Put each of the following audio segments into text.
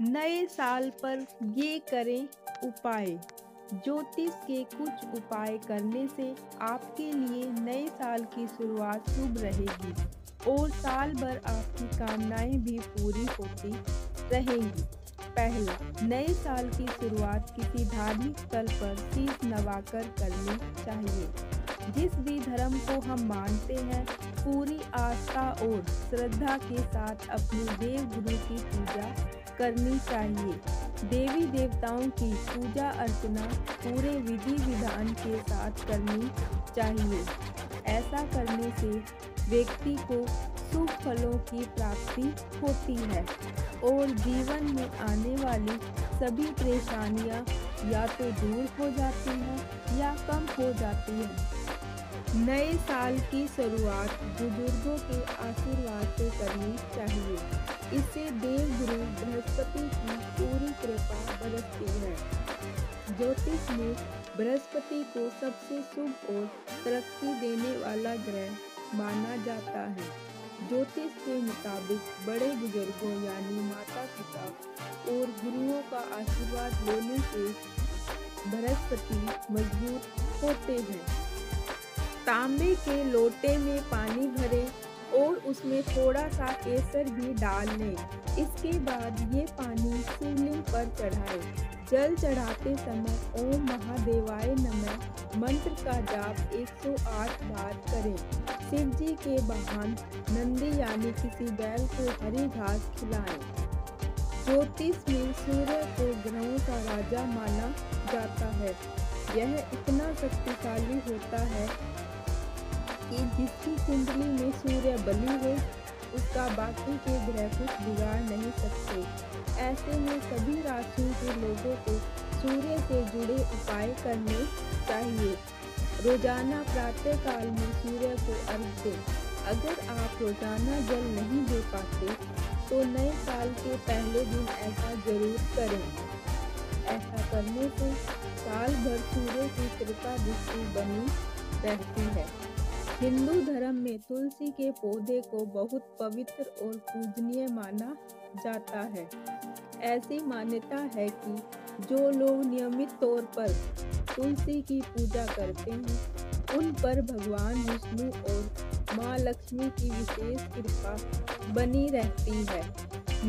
नए साल पर ये करें उपाय। ज्योतिष के कुछ उपाय करने से आपके लिए नए साल की शुरुआत शुभ रहेगी और साल भर आपकी कामनाएं भी पूरी होती रहेंगी। पहला, नए साल की शुरुआत किसी धार्मिक स्थल पर शीश नवाकर करनी चाहिए। जिस भी धर्म को हम मानते हैं, पूरी आस्था और श्रद्धा के साथ अपने देव गुरु की पूजा करनी चाहिए। देवी देवताओं की पूजा अर्चना पूरे विधि विधान के साथ करनी चाहिए। ऐसा करने से व्यक्ति को शुभ फलों की प्राप्ति होती है और जीवन में आने वाली सभी परेशानियां या तो दूर हो जाती हैं या कम हो जाती हैं। नए साल की शुरुआत बुजुर्गों के आशीर्वाद से करनी चाहिए। इससे देवगुरु बृहस्पति की पूरी कृपा बरसती है। ज्योतिष में बृहस्पति को सबसे शुभ और तरक्की देने वाला ग्रह माना जाता है। ज्योतिष के मुताबिक बड़े बुजुर्गों यानी माता पिता और गुरुओं का आशीर्वाद लेने से बृहस्पति मजबूत होते हैं। तांबे के लोटे में पानी भरें और उसमें थोड़ा सा केसर भी डाल लें। इसके बाद ये पानी शिवलिंग पर चढ़ाएं। जल चढ़ाते समय ओम महादेवाय नमः मंत्र का जाप 108 बार करें। शिव जी के वाहन नंदी यानी किसी बैल को हरी घास खिलाएं। ज्योतिष में सूर्य को ग्रहों का राजा माना जाता है। यह इतना शक्तिशाली होता है कि जिसकी कुंडली में सूर्य बली हो, उसका बाकी के ग्रह कुछ बिगाड़ नहीं सकते। ऐसे में सभी राशियों के लोगों को सूर्य से जुड़े उपाय करने चाहिए। रोजाना प्रातः काल में सूर्य को अर्घ्य दें। अगर आप रोजाना जल नहीं दे पाते तो नए साल के पहले दिन ऐसा जरूर करें। ऐसा करने से साल भर सूर्य की कृपा दृष्टि बनी रहती है। हिंदू धर्म में तुलसी के पौधे को बहुत पवित्र और पूजनीय माना जाता है। ऐसी मान्यता है कि जो लोग नियमित तौर पर तुलसी की पूजा करते हैं, उन पर भगवान विष्णु और माँ लक्ष्मी की विशेष कृपा बनी रहती है।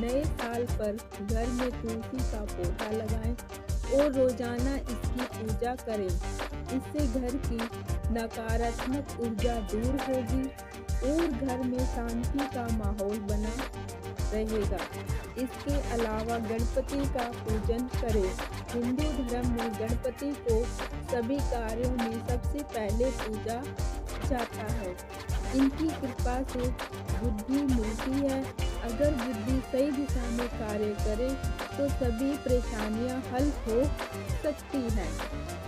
नए साल पर घर में तुलसी का पौधा लगाएं और रोजाना इसकी पूजा करें। इससे घर की नकारात्मक ऊर्जा दूर होगी और घर में शांति का माहौल बना रहेगा। इसके अलावा गणपति का पूजन करें। हिंदू धर्म में गणपति को सभी कार्यों में सबसे पहले पूजा जाता है। इनकी कृपा से बुद्धि मिलती है। अगर बुद्धि सही दिशा में कार्य करे तो सभी परेशानियां हल हो सकती हैं।